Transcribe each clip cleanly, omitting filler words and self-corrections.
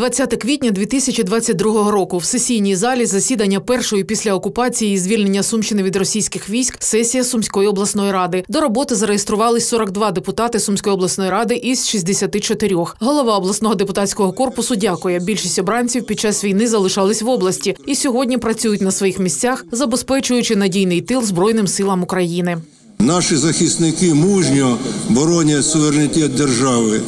20 квітня 2022 року в сесійній залі засідання першої після окупації і звільнення Сумщини від російських військ сесія Сумської обласної ради. До роботи зареєструвались 42 депутати Сумської обласної ради із 64. Голова обласного депутатського корпусу дякує. Більшість обранців під час війни залишались в області і сьогодні працюють на своїх місцях, забезпечуючи надійний тил Збройним силам України. Наші захисники мужньо боронять суверенітет держави.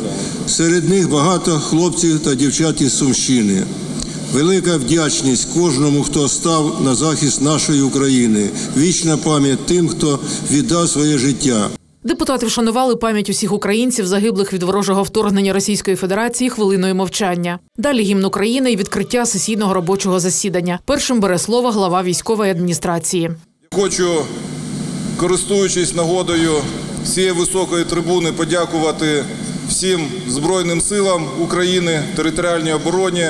Серед них багато хлопців та дівчат із Сумщини. Велика вдячність кожному, хто став на захист нашої України. Вічна пам'ять тим, хто віддав своє життя. Депутати вшанували пам'ять усіх українців, загиблих від ворожого вторгнення Російської Федерації, хвилиною мовчання. Далі гімн України і відкриття сесійного робочого засідання. Першим бере слово глава військової адміністрації. Хочу, користуючись нагодою цієї високої трибуни, подякувати всім Збройним силам України, територіальній обороні,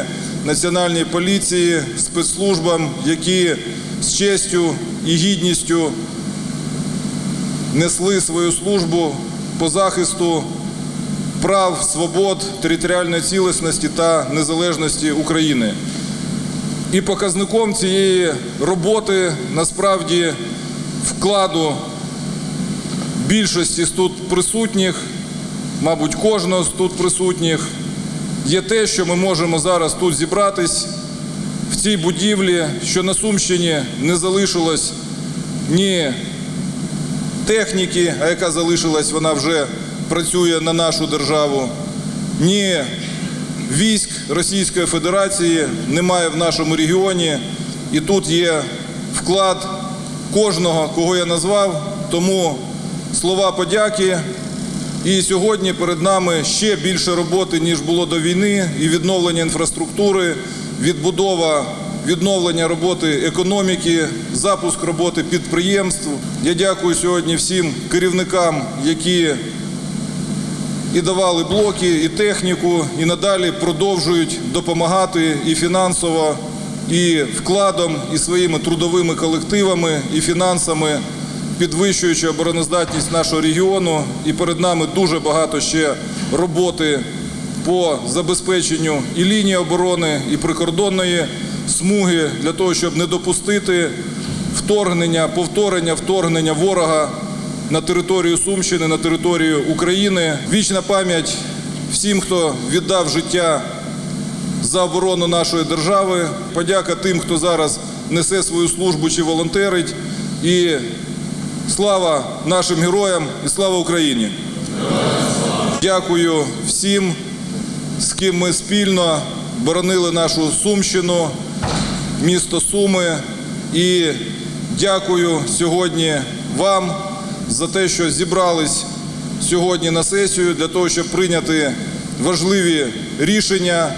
національній поліції, спецслужбам, які з честю і гідністю несли свою службу по захисту прав, свобод, територіальної цілісності та незалежності України. І показником цієї роботи, насправді, вкладу більшості з тут присутніх, мабуть, кожного з тут присутніх, є те, що ми можемо зараз тут зібратись, в цій будівлі, що на Сумщині не залишилось ні техніки, а яка залишилась, вона вже працює на нашу державу, ні військ Російської Федерації немає в нашому регіоні, і тут є вклад кожного, кого я назвав, тому слова подяки. І сьогодні перед нами ще більше роботи, ніж було до війни, і відновлення інфраструктури, відбудова, відновлення роботи економіки, запуск роботи підприємств. Я дякую сьогодні всім керівникам, які і давали блоки, і техніку, і надалі продовжують допомагати і фінансово, і вкладом, і своїми трудовими колективами, і фінансами, підвищуючи обороноздатність нашого регіону. І перед нами дуже багато ще роботи по забезпеченню і лінії оборони, і прикордонної смуги, для того, щоб не допустити вторгнення, повторення вторгнення ворога на територію Сумщини, на територію України. Вічна пам'ять всім, хто віддав життя за оборону нашої держави. Подяка тим, хто зараз несе свою службу чи волонтерить. І слава нашим героям і слава Україні! Дякую всім, з ким ми спільно боронили нашу Сумщину, місто Суми. І дякую сьогодні вам за те, що зібрались сьогодні на сесію, для того, щоб прийняти важливі рішення.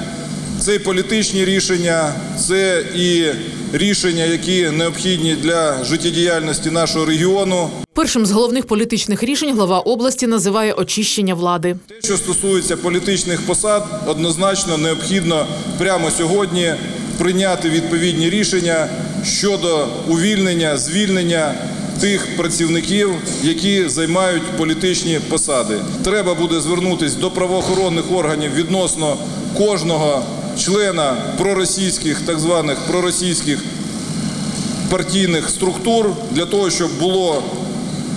Це і політичні рішення, це і рішення, які необхідні для життєдіяльності нашого регіону. Першим з головних політичних рішень глава області називає очищення влади. Те, що стосується політичних посад, однозначно необхідно прямо сьогодні прийняти відповідні рішення щодо увільнення, звільнення тих працівників, які займають політичні посади. Треба буде звернутися до правоохоронних органів відносно кожного члена проросійських, так званих проросійських партійних структур, для того, щоб було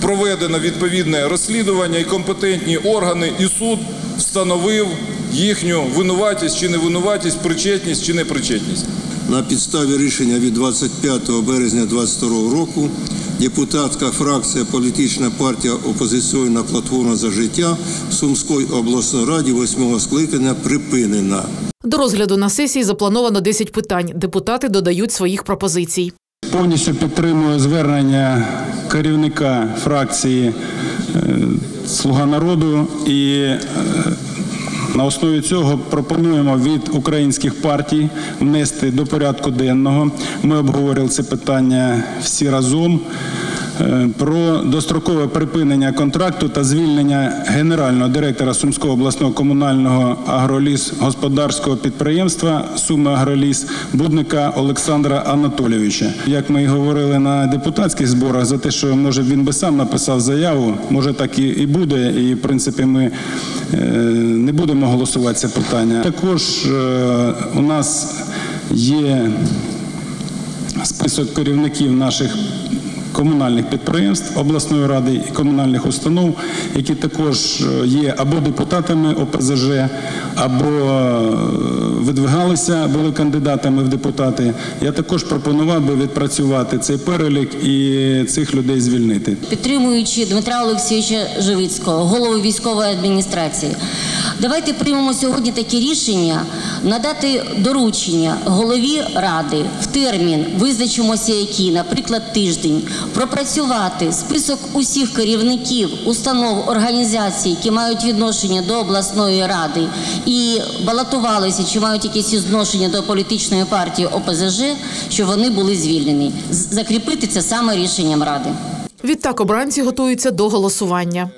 проведено відповідне розслідування, і компетентні органи, і суд встановив їхню винуватість чи невинуватість, причетність чи непричетність. На підставі рішення від 25 березня 2022 року депутатська фракція політична партія «Опозиційна платформа за життя» в Сумській обласній раді 8-го скликання припинена. До розгляду на сесії заплановано 10 питань. Депутати додають своїх пропозицій. Повністю підтримую звернення керівника фракції «Слуга народу» і на основі цього пропонуємо від українських партій внести до порядку денного. Ми обговорили це питання всі разом. Про дострокове припинення контракту та звільнення генерального директора Сумського обласного комунального агролісгосподарського підприємства «Суми-Агроліс» Будника Олександра Анатолійовича. Як ми і говорили на депутатських зборах, за те, що може він би сам написав заяву, може так і буде, і в принципі ми не будемо голосувати це питання. Також у нас є список керівників наших комунальних підприємств обласної ради і комунальних установ, які також є або депутатами ОПЗЖ, або видвигалися, були кандидатами в депутати. Я також пропонував би відпрацювати цей перелік і цих людей звільнити. Підтримуючи Дмитра Олексійовича Живицького, голову військової адміністрації, давайте приймемо сьогодні таке рішення надати доручення голові ради в термін, визначимося який, наприклад, тиждень, пропрацювати список усіх керівників, установ, організацій, які мають відношення до обласної ради і балотувалися, чи мають якісь відношення до політичної партії ОПЗЖ, що вони були звільнені. Закріпити це саме рішенням ради. Відтак обранці готуються до голосування.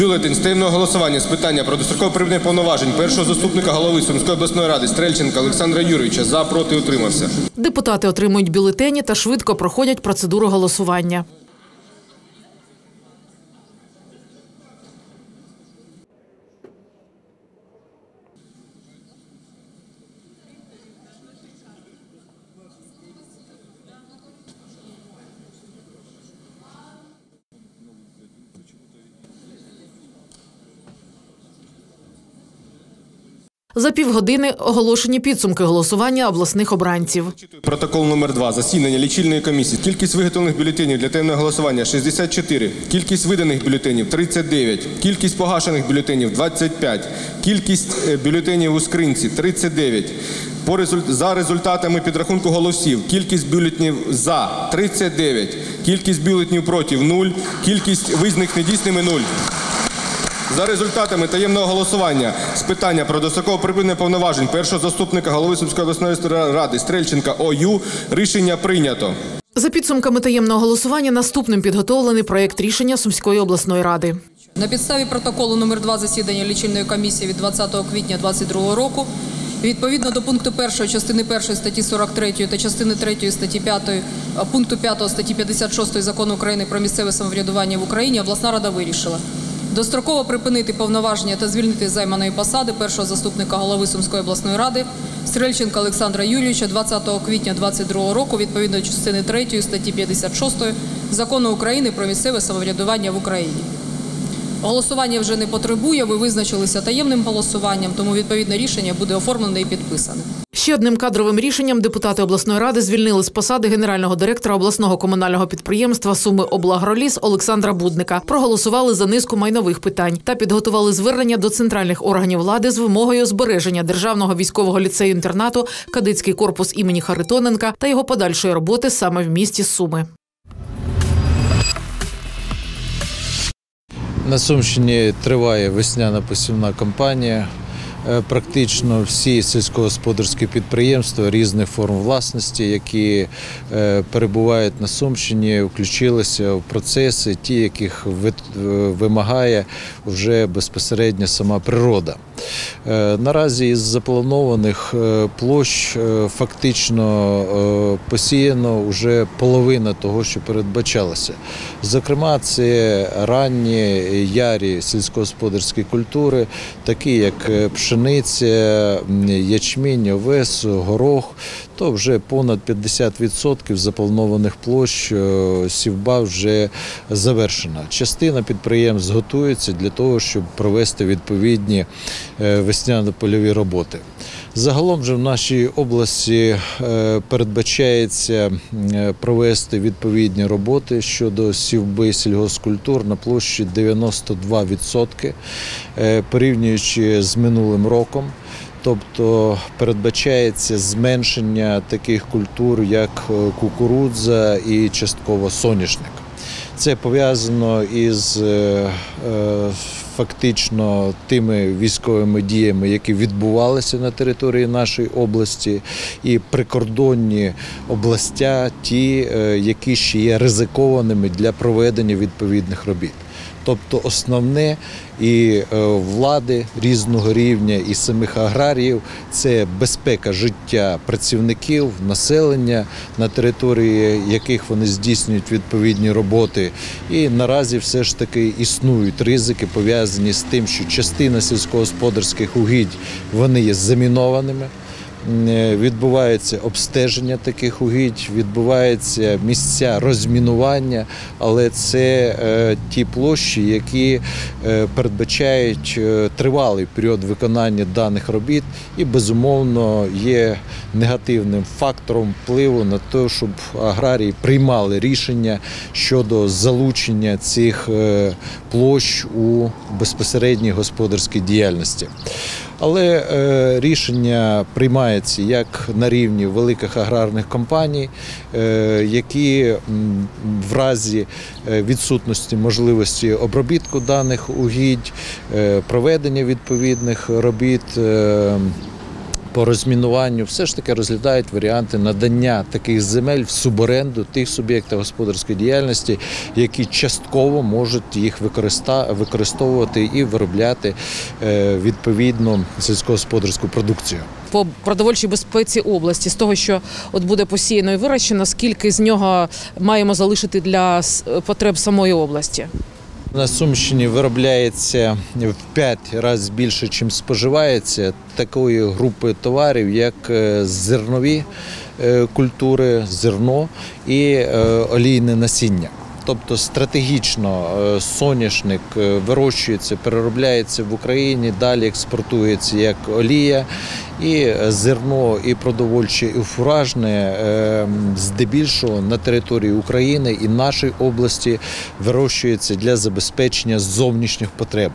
Бюлетень з таємного голосування з питання про дострокове припинення повноважень першого заступника голови Сумської обласної ради Стрельченка Олександра Юрійовича за, проти, утримався. Депутати отримують бюлетені та швидко проходять процедуру голосування. За півгодини оголошені підсумки голосування обласних обранців. Протокол номер 2. Засідання лічильної комісії. Кількість виготовлених бюлетенів для таємного голосування – 64. Кількість виданих бюлетенів – 39. Кількість погашених бюлетенів – 25. Кількість бюлетенів у скринці – 39. За результатами підрахунку голосів, кількість бюлетенів «за» – 39. Кількість бюлетенів «проти» – 0. Кількість визнаних недійсними – 0. За результатами таємного голосування з питання про дострокове припинення повноважень першого заступника голови Сумської обласної ради Стрельченка О.Ю. рішення прийнято. За підсумками таємного голосування наступним підготовлений проєкт рішення Сумської обласної ради. На підставі протоколу номер 2 засідання лічильної комісії від 20 квітня 2022 року відповідно до пункту 1 частини 1 статті 43 та частини 3 статті 5 пункту 5 статті 56 Закону України про місцеве самоврядування в Україні обласна рада вирішила достроково припинити повноваження та звільнити з займаної посади першого заступника голови Сумської обласної ради Стрельченка Олександра Юрійовича 20 квітня 2022 року відповідно до частини 3 статті 56 Закону України про місцеве самоврядування в Україні. Голосування вже не потребує, ви визначилися таємним голосуванням, тому відповідне рішення буде оформлене і підписане. Ще одним кадровим рішенням депутати обласної ради звільнили з посади генерального директора обласного комунального підприємства «Суми-Облагроліс» Олександра Будника. Проголосували за низку майнових питань та підготували звернення до центральних органів влади з вимогою збереження Державного військового ліцею-інтернату «Кадетський корпус імені Харитоненка» та його подальшої роботи саме в місті Суми. На Сумщині триває весняна посівна кампанія. Практично всі сільськогосподарські підприємства різних форм власності, які перебувають на Сумщині, включилися в процеси, ті, яких вимагає вже безпосередньо сама природа. Наразі із запланованих площ фактично посіяно вже половина того, що передбачалося. Зокрема, це ранні ярі сільськогосподарські культури, такі як пшениця, ячмінь, овес, горох, то вже понад 50% запланованих площ сівба вже завершена. Частина підприємств готується для того, щоб провести відповідні весняно-польові роботи. Загалом же в нашій області передбачається провести відповідні роботи щодо сівби сільгоспкультур на площі 92%, порівнюючи з минулим роком. Тобто передбачається зменшення таких культур, як кукурудза і частково соняшник. Це пов'язано із фактично тими військовими діями, які відбувалися на території нашої області, і прикордонні області, ті, які ще є ризикованими для проведення відповідних робіт. Тобто основне і влади різного рівня, і самих аграріїв – це безпека життя працівників, населення, на території яких вони здійснюють відповідні роботи. І наразі все ж таки існують ризики, пов'язані з тим, що частина сільськогосподарських угідь вони є замінованими. Відбувається обстеження таких угідь, відбуваються місця розмінування, але це ті площі, які передбачають тривалий період виконання даних робіт і, безумовно, є негативним фактором впливу на те, щоб аграрії приймали рішення щодо залучення цих площ у безпосередній господарській діяльності. Але рішення приймається як на рівні великих аграрних компаній, які в разі відсутності можливості обробітку даних угідь, проведення відповідних робіт по розмінуванню, все ж таки розглядають варіанти надання таких земель в суборенду тих суб'єктів господарської діяльності, які частково можуть їх використовувати і виробляти відповідну сільськогосподарську продукцію. По продовольчій безпеці області, з того, що от буде посіяно і вирощено, скільки з нього маємо залишити для потреб самої області? На Сумщині виробляється в 5 разів більше, ніж споживається, такої групи товарів, як зернові культури, зерно і олійне насіння. Тобто стратегічно соняшник вирощується, переробляється в Україні, далі експортується як олія, і зерно, і продовольче, і фуражне здебільшого на території України і нашої області вирощується для забезпечення зовнішніх потреб.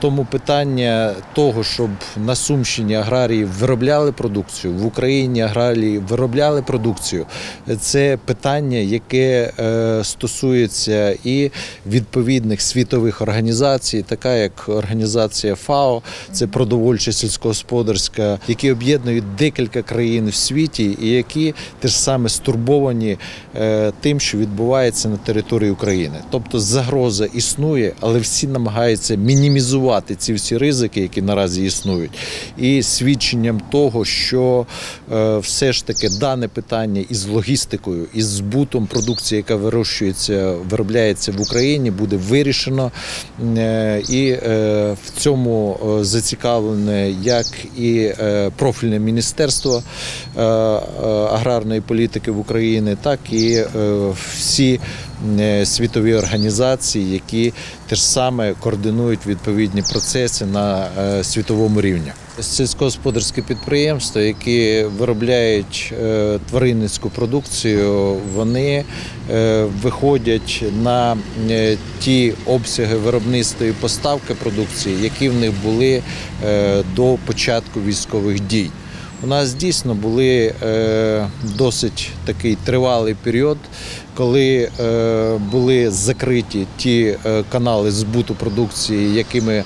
Тому питання того, щоб на Сумщині аграрії виробляли продукцію, в Україні аграрії виробляли продукцію, це питання, яке стосується і відповідних світових організацій, така як організація ФАО, це продовольча сільськогосподарська, які об'єднують декілька країн в світі і які теж саме стурбовані тим, що відбувається на території України. Тобто загроза існує, але всі намагаються мінімізувати ці всі ризики, які наразі існують. І свідченням того, що все ж таки дане питання із логістикою, із збутом продукції, яка виробляється в Україні, буде вирішено, і в цьому зацікавлене як і профільне міністерство аграрної політики в Україні, так і всі світові організації, які теж саме координують відповідні процеси на світовому рівні. Сільськогосподарські підприємства, які виробляють тваринницьку продукцію, вони виходять на ті обсяги виробництва і поставки продукції, які в них були до початку військових дій. У нас дійсно були досить такий тривалий період, коли були закриті ті канали збуту продукції, якими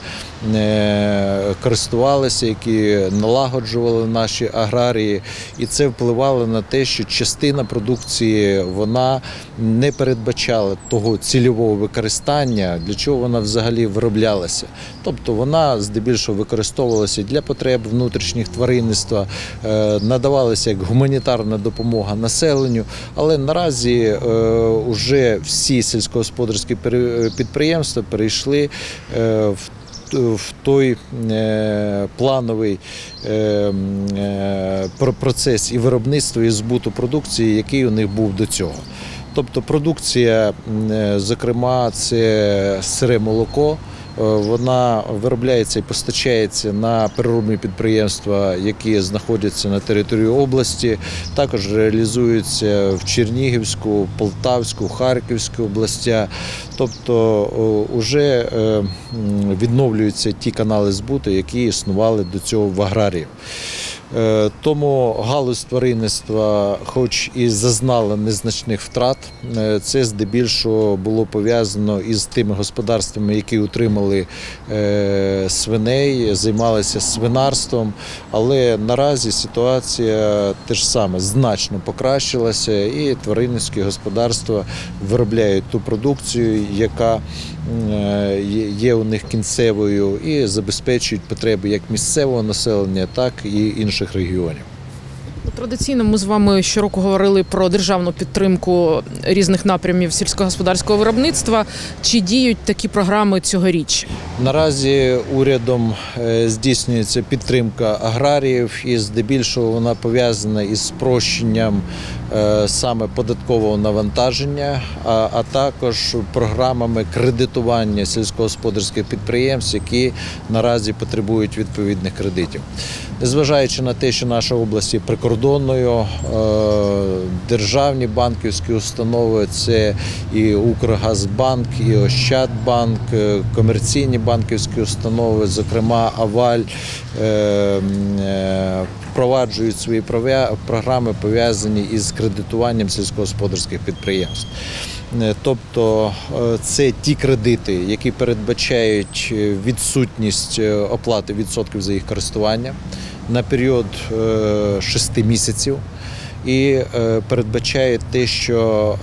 користувалися, які налагоджували наші аграрії. І це впливало на те, що частина продукції вона не передбачала того цільового використання, для чого вона взагалі вироблялася. Тобто вона здебільшого використовувалася для потреб внутрішніх тваринництва, надавалася як гуманітарна допомога населенню, але наразі уже всі сільськогосподарські підприємства перейшли в той плановий процес і виробництва, і збуту продукції, який у них був до цього. Тобто продукція, зокрема, це сире молоко, вона виробляється і постачається на переробні підприємства, які знаходяться на території області. Також реалізується в Чернігівську, Полтавську, Харківську областях. Тобто вже відновлюються ті канали збуту, які існували до цього в аграрії. Тому галузь тваринництва, хоч і зазнала незначних втрат, це здебільшого було пов'язано із тими господарствами, які утримали свиней, займалися свинарством, але наразі ситуація теж саме значно покращилася і тваринницькі господарства виробляють ту продукцію, яка є у них кінцевою і забезпечують потреби як місцевого населення, так і інших регіонів. Традиційно ми з вами щороку говорили про державну підтримку різних напрямів сільськогосподарського виробництва. Чи діють такі програми цьогоріч? Наразі урядом здійснюється підтримка аграріїв і здебільшого вона пов'язана із спрощенням саме податкового навантаження, а також програмами кредитування сільськогосподарських підприємств, які наразі потребують відповідних кредитів. Незважаючи на те, що наша область є прикордонною, державні банківські установи – це і Укргазбанк, і Ощадбанк, комерційні банківські установи, зокрема Аваль, впроваджують свої програми, пов'язані із кредитуванням сільськогосподарських підприємств. Тобто це ті кредити, які передбачають відсутність оплати відсотків за їх користування на період 6 місяців і передбачає те, що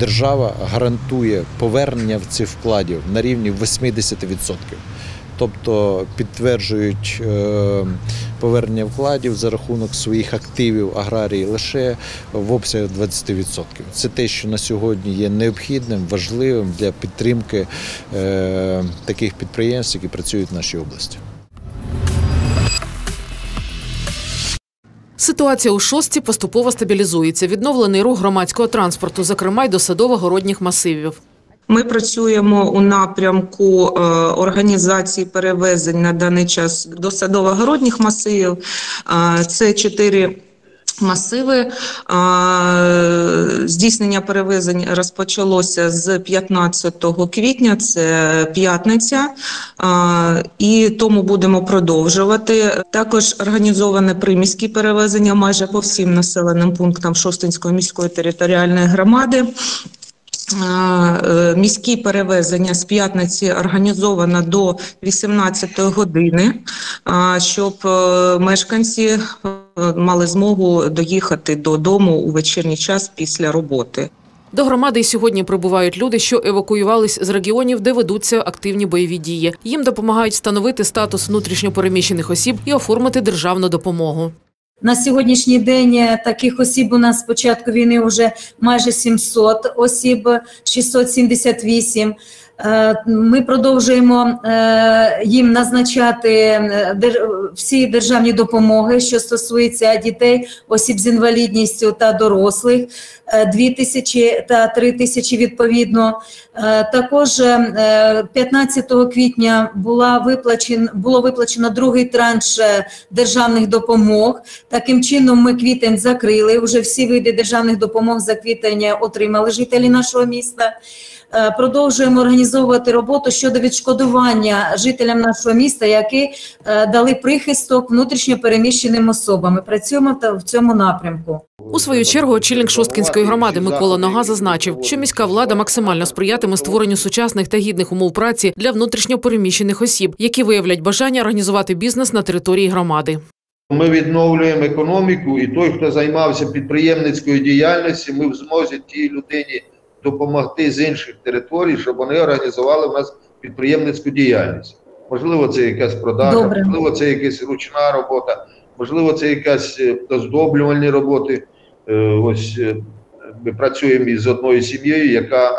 держава гарантує повернення цих вкладів на рівні 80%. Тобто підтверджують повернення вкладів за рахунок своїх активів аграрії лише в обсязі 20%. Це те, що на сьогодні є необхідним, важливим для підтримки таких підприємств, які працюють в нашій області. Ситуація у Шостці поступово стабілізується. Відновлений рух громадського транспорту, зокрема й до садово-городніх масивів. Ми працюємо у напрямку організації перевезень на даний час до садово-городніх масивів. Це 4 масиви. Здійснення перевезень розпочалося з 15 квітня, це п'ятниця, і тому будемо продовжувати. Також організоване приміські перевезення майже по всім населеним пунктам Шосткинської міської територіальної громади. Міські перевезення з п'ятниці організовано до 18 години, щоб мешканці мали змогу доїхати додому у вечірній час після роботи. До громади й сьогодні прибувають люди, що евакуювались з регіонів, де ведуться активні бойові дії. Їм допомагають встановити статус внутрішньопереміщених осіб і оформити державну допомогу. На сьогоднішній день таких осіб у нас з початку війни вже майже 700 осіб, 678. Ми продовжуємо їм назначати всі державні допомоги, що стосується дітей, осіб з інвалідністю та дорослих, 2000 та 3000 відповідно. Також 15 квітня було виплачено другий транш державних допомог. Таким чином ми квітень закрили, вже всі види державних допомог за квітень отримали жителі нашого міста. Продовжуємо організовувати роботу щодо відшкодування жителям нашого міста, які дали прихисток внутрішньопереміщеним особам. Ми працюємо в цьому напрямку. У свою чергу очільник Шосткинської громади Микола Нога зазначив, що міська влада максимально сприятиме створенню сучасних та гідних умов праці для внутрішньопереміщених осіб, які виявлять бажання організувати бізнес на території громади. Ми відновлюємо економіку, і той, хто займався підприємницькою діяльністю, ми в змозі тій людині допомогти з інших територій, щоб вони організували в нас підприємницьку діяльність. Можливо, це якась продажа, можливо, це якась ручна робота, можливо, це якась оздоблювальні роботи. Ось ми працюємо із одною сім'єю, яка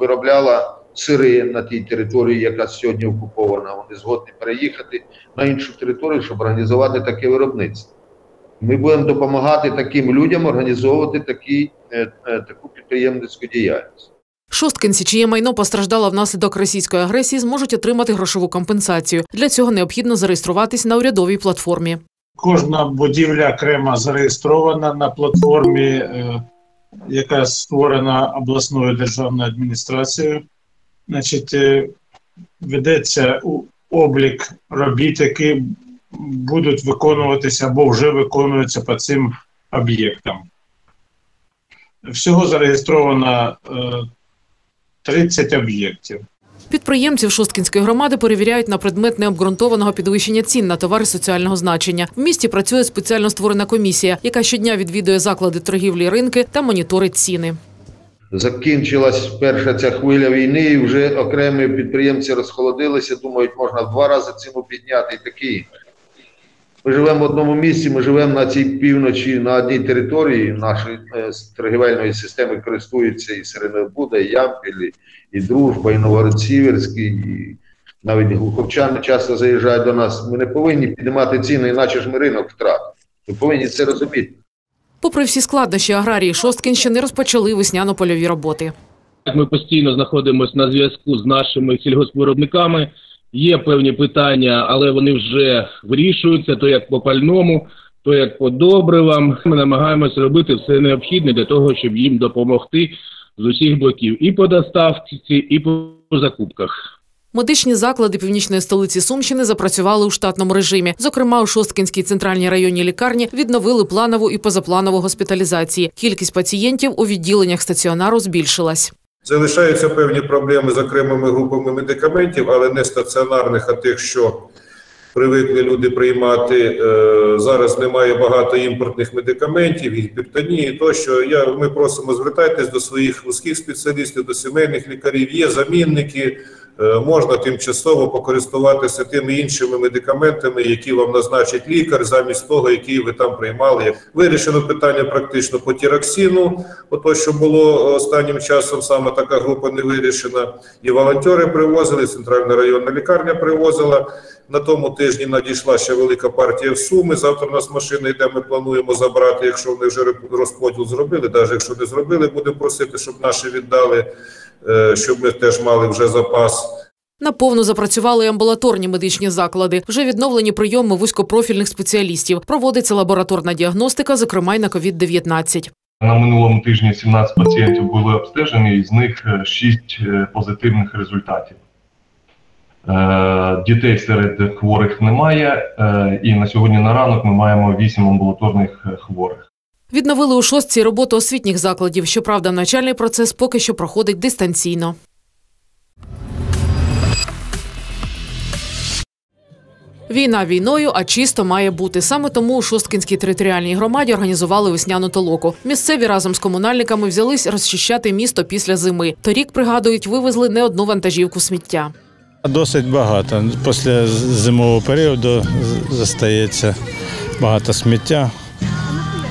виробляла сири на тій території, яка сьогодні окупована. Вони згодні переїхати на іншу територію, щоб організувати таке виробництво. Ми будемо допомагати таким людям організовувати таку підприємницьку діяльність. Шосткинці, чиє майно постраждало внаслідок російської агресії, зможуть отримати грошову компенсацію. Для цього необхідно зареєструватись на урядовій платформі. Кожна будівля окремо зареєстрована на платформі, яка створена обласною державною адміністрацією. Значить, ведеться облік робіт, які будуть виконуватися або вже виконуються по цим об'єктам. Всього зареєстровано 30 об'єктів. Підприємців Шосткинської громади перевіряють на предмет необґрунтованого підвищення цін на товари соціального значення. В місті працює спеціально створена комісія, яка щодня відвідує заклади торгівлі і ринки та моніторить ціни. Закінчилась перша ця хвиля війни, і вже окремі підприємці розхолодилися, думають, можна в 2 рази ціну підняти і таке інше. Ми живемо в одному місці, ми живемо на цій півночі, на одній території нашої торгівельної системи користуються і Середино-Буда, і Ямпіль, і Дружба, і Новгород-Сіверський, і навіть глуховчани часто заїжджають до нас. Ми не повинні піднімати ціни, іначе ж ми ринок втратимо. Ми повинні це розуміти. Попри всі складнощі, аграрії Шосткинщини розпочали весняно-польові роботи. Ми постійно знаходимося на зв'язку з нашими сільгоспвиробниками. Є певні питання, але вони вже вирішуються, то як по пальному, то як по добривам. Ми намагаємося робити все необхідне для того, щоб їм допомогти з усіх блоків і по доставці, і по закупках. Медичні заклади північної столиці Сумщини запрацювали у штатному режимі. Зокрема, у Шосткинській центральній районній лікарні відновили планову і позапланову госпіталізації. Кількість пацієнтів у відділеннях стаціонару збільшилась. Залишаються певні проблеми з окремими групами медикаментів, але не стаціонарних, а тих, що привикли люди приймати. Зараз немає багато імпортних медикаментів, і гіпертонії, тощо. Ми просимо, звертайтесь до своїх вузьких спеціалістів, до сімейних лікарів. Є замінники, можна тимчасово покористуватися тими іншими медикаментами, які вам назначить лікар, замість того, який ви там приймали. Вирішено питання практично по тіроксину, ото, що було останнім часом, саме така група не вирішена. І волонтери привозили, і центральна районна лікарня привозила. На тому тижні надійшла ще велика партія в Суми. Завтра у нас машина йде, ми плануємо забрати, якщо вони вже розподіл зробили, навіть якщо не зробили, будемо просити, щоб наші віддали, щоб ми теж мали вже запас. Наповну запрацювали амбулаторні медичні заклади. Вже відновлені прийоми вузькопрофільних спеціалістів. Проводиться лабораторна діагностика, зокрема й на COVID-19. На минулому тижні 17 пацієнтів були обстежені, і з них 6 позитивних результатів. Дітей серед хворих немає, і на сьогодні на ранок ми маємо 8 амбулаторних хворих. Відновили у Шостці роботу освітніх закладів. Щоправда, навчальний процес поки що проходить дистанційно. Війна війною, а чисто має бути. Саме тому у Шосткинській територіальній громаді організували весняну толоку. Місцеві разом з комунальниками взялись розчищати місто після зими. Торік, пригадують, вивезли не одну вантажівку сміття. Досить багато. Після зимового періоду застається багато сміття.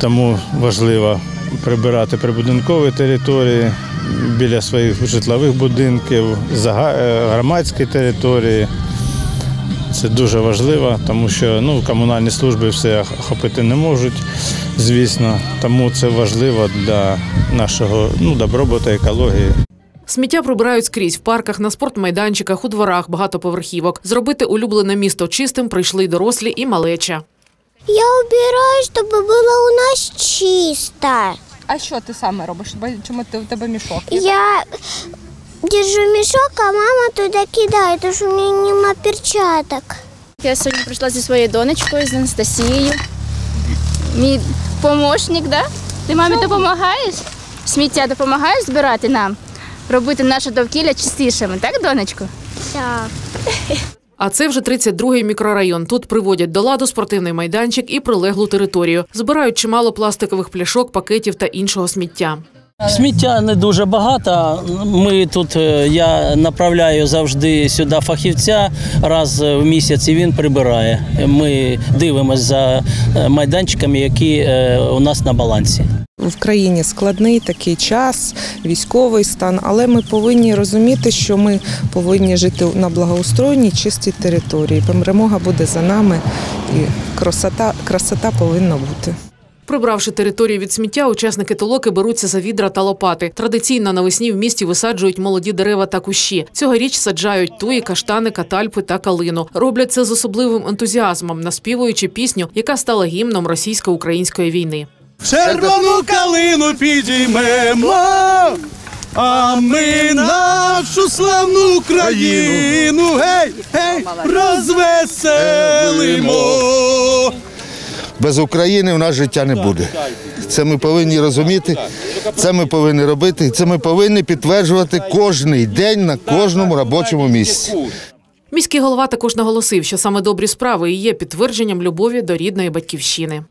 Тому важливо прибирати прибудинкові території, біля своїх житлових будинків, громадські території. Це дуже важливо, тому що комунальні служби все охопити не можуть, звісно. Тому це важливо для нашого добробуту, екології. Сміття прибирають скрізь – в парках, на спортмайданчиках, у дворах, багатоповерхівок. Зробити улюблене місто чистим прийшли й дорослі, і малеча. Я убираю, щоб було у нас чисто. А що ти саме робиш? Чому у тебе мішок? Я держу мішок, а мама туди кидає, тому що в мене немає перчаток. Я сьогодні прийшла зі своєю донечкою, з Анастасією. Мій помічник, так? Ти мамі допомагаєш? Сміття допомагаєш збирати нам? Робити наше довкілля чистішими, так, донечко? Так. А це вже 32-й мікрорайон. Тут приводять до ладу спортивний майданчик і прилеглу територію. Збирають чимало пластикових пляшок, пакетів та іншого сміття. Сміття не дуже багато. Я направляю завжди сюди фахівця, раз в місяць і він прибирає. Ми дивимося за майданчиками, які у нас на балансі. В країні складний такий час, військовий стан, але ми повинні розуміти, що ми повинні жити на благоустроєній, чистій території. Перемога буде за нами і красота повинна бути. Прибравши територію від сміття, учасники толоки беруться за відра та лопати. Традиційно навесні в місті висаджують молоді дерева та кущі. Цьогоріч саджають туї, каштани, катальпи та калину. Роблять це з особливим ентузіазмом, наспівуючи пісню, яка стала гімном російсько-української війни. Червону калину підіймемо, А ми нашу славну Україну, гей, гей, розвеселимо. Без України в нас життя не буде. Це ми повинні розуміти, це ми повинні робити, і це ми повинні підтверджувати кожний день на кожному робочому місці. Міський голова також наголосив, що саме добрі справи і є підтвердженням любові до рідної батьківщини.